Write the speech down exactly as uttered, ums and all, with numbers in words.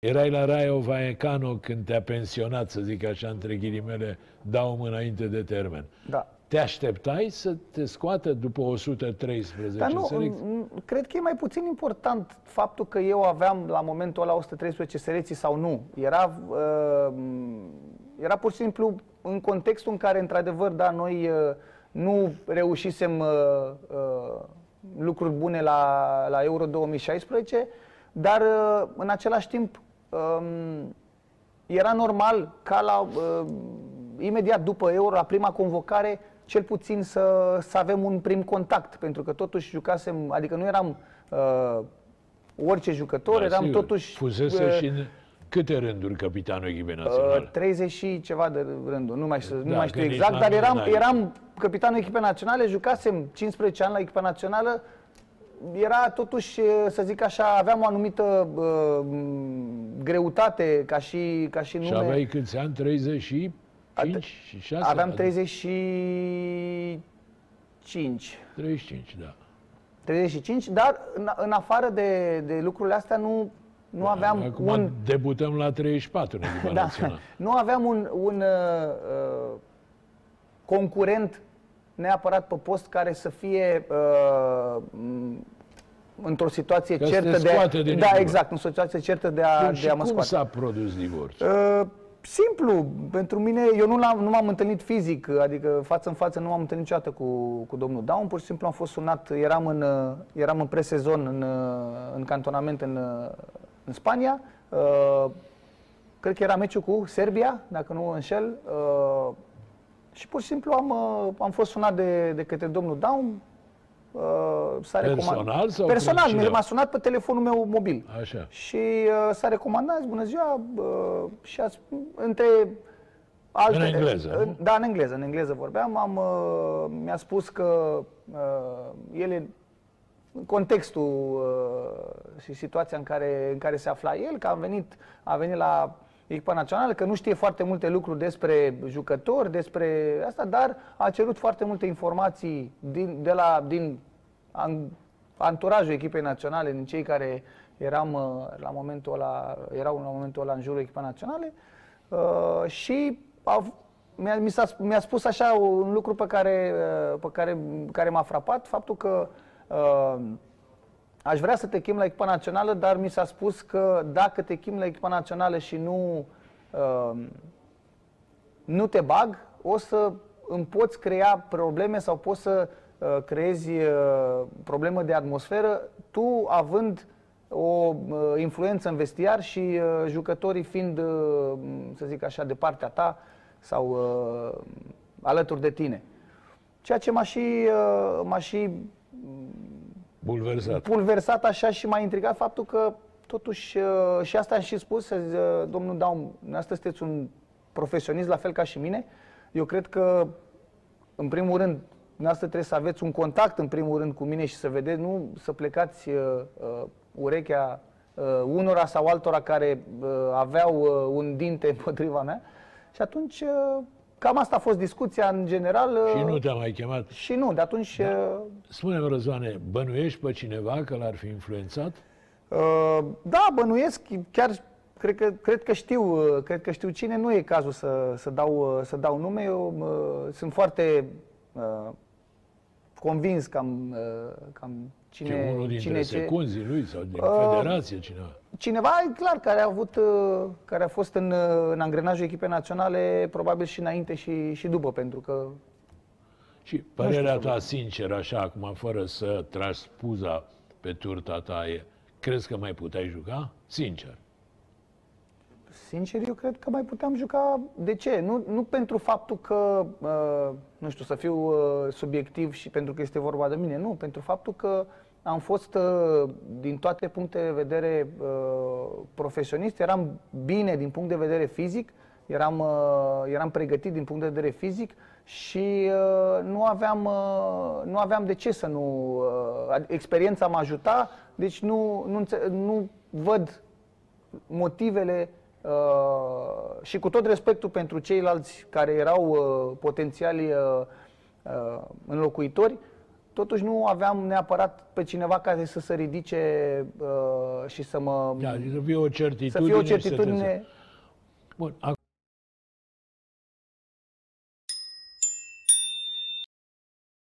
Erai la Raio Vallecano când te-a pensionat, să zic așa, între ghilimele, Daum înainte de termen. Da. Te așteptai să te scoată după o sută treisprezece? Dar nu, cred că e mai puțin important faptul că eu aveam la momentul ăla o sută treisprezece selecții sau nu. Era, era pur și simplu în contextul în care, într-adevăr, da, noi nu reușisem lucruri bune la, la Euro două mii șaisprezece, dar în același timp era normal ca la, imediat după Euro, la prima convocare, cel puțin să, să avem un prim contact, pentru că totuși jucasem, adică nu eram uh, orice jucător, da, eram sigur, totuși... Fusese uh, și în câte rânduri capitanul echipei naționale? Uh, treizeci și ceva de rânduri, nu mai știu, da, nu mai știu exact, dar eram, eram capitanul echipei naționale, jucasem cincisprezece ani la echipa națională, era totuși, să zic așa, aveam o anumită uh, greutate ca și, ca și nume. Și aveai câți ani? treizeci și cinci și șase? Aveam treizeci și cinci. treizeci și cinci, da. treizeci și cinci, dar în, în afară de, de lucrurile astea nu, nu da, aveam acum un... debutăm la treizeci și patru în echipa da, națională. Nu aveam un, un uh, concurent neapărat pe post care să fie uh, într-o situație că certă de... A, de da, nivel. Exact, într-o situație certă de a, de a mă scoate. Cum s-a produs divorțul? Uh, Simplu, pentru mine, eu nu m-am întâlnit fizic, adică față în față nu m-am întâlnit niciodată cu, cu domnul Daum, pur și simplu am fost sunat, eram în, eram în presezon, în, în cantonament în, în Spania, uh, cred că era meciul cu Serbia, dacă nu înșel, uh, și pur și simplu am, am fost sunat de, de către domnul Daum. Uh, s-a personal sau personal, m-a sunat pe telefonul meu mobil. Așa. Și uh, s-a recomandat, bună ziua, uh, și ați, între alte... În engleză, uh, Da, în engleză, în engleză vorbeam, am, uh, mi-a spus că uh, ele, în contextul uh, și situația în care, în care se afla el, că a venit, a venit la echipa națională, că nu știe foarte multe lucruri despre jucători, despre asta, dar a cerut foarte multe informații din, de la, din anturajul echipei naționale, din cei care eram la momentul ăla, erau la momentul ăla în jurul echipei naționale uh, și mi-a mi mi spus așa un lucru pe care, uh, pe care, care m-a frapat, faptul că uh, aș vrea să te chem la echipa națională, dar mi s-a spus că dacă te chem la echipa națională și nu, uh, nu te bag, o să îmi poți crea probleme sau poți să uh, creezi uh, problemă de atmosferă, tu având o uh, influență în vestiar și uh, jucătorii fiind, uh, să zic așa, de partea ta sau uh, alături de tine. Ceea ce m-a și... Uh, m-a și Bulversat. Bulversat așa și m-a intrigat faptul că totuși, și asta am și spus, domnul Daum, astăzi sunteți un profesionist la fel ca și mine, eu cred că în primul rând, asta trebuie să aveți un contact în primul rând cu mine și să vedeți, nu să plecați uh, uh, urechea uh, unora sau altora care uh, aveau uh, un dinte împotriva mea și atunci... Uh, Cam asta a fost discuția în general. Și nu te-a mai chemat? Și nu, de atunci... Da. Spune-mi, Răzvane, bănuiești pe cineva că l-ar fi influențat? Uh, da, bănuiesc, chiar cred că, cred că știu cred că știu cine, nu e cazul să, să, dau, să dau nume. Eu uh, sunt foarte uh, convins că am, uh, că am cine... Că unul dintre cine secunzii lui sau din uh, federație, cineva. Cineva, e clar, care a, avut, care a fost în, în angrenajul echipei naționale, probabil și înainte și, și după, pentru că... Și părerea ta, bine. sincer, așa, acum, fără să tragi spuza pe turta ta, e, crezi că mai puteai juca? Sincer. Sincer, eu cred că mai puteam juca. De ce? Nu, nu pentru faptul că, uh, nu știu, să fiu uh, subiectiv și pentru că este vorba de mine, nu, pentru faptul că am fost, din toate punctele de vedere, profesionist, eram bine din punct de vedere fizic, eram, eram pregătit din punct de vedere fizic și nu aveam, nu aveam de ce să nu... Experiența m-a ajutat, deci nu, nu, nu văd motivele și cu tot respectul pentru ceilalți care erau potențiali înlocuitori, totuși nu aveam neapărat pe cineva care să se ridice uh, și să mă... Da, să fie o certitudine. Să fie o certitudine. Bun,